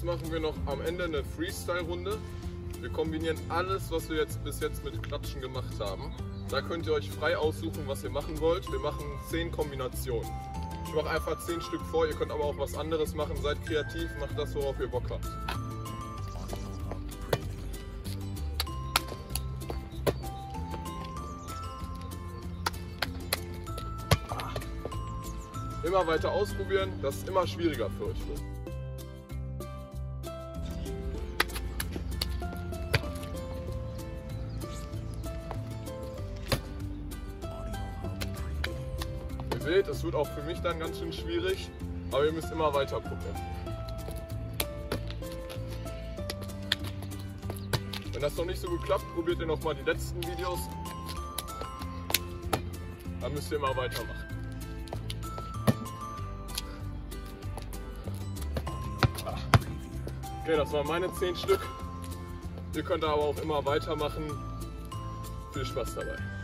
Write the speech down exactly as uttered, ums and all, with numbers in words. Jetzt machen wir noch am Ende eine Freestyle-Runde. Wir kombinieren alles, was wir jetzt bis jetzt mit Klatschen gemacht haben. Da könnt ihr euch frei aussuchen, was ihr machen wollt. Wir machen zehn Kombinationen. Ich mache einfach zehn Stück vor, ihr könnt aber auch was anderes machen. Seid kreativ, macht das, worauf ihr Bock habt. Immer weiter ausprobieren, das ist immer schwieriger für euch. Ihr seht, es wird auch für mich dann ganz schön schwierig, aber ihr müsst immer weiter probieren. Wenn das noch nicht so gut klappt, probiert ihr nochmal die letzten Videos. Dann müsst ihr immer weitermachen. Okay, das waren meine zehn Stück. Ihr könnt aber auch immer weitermachen. Viel Spaß dabei.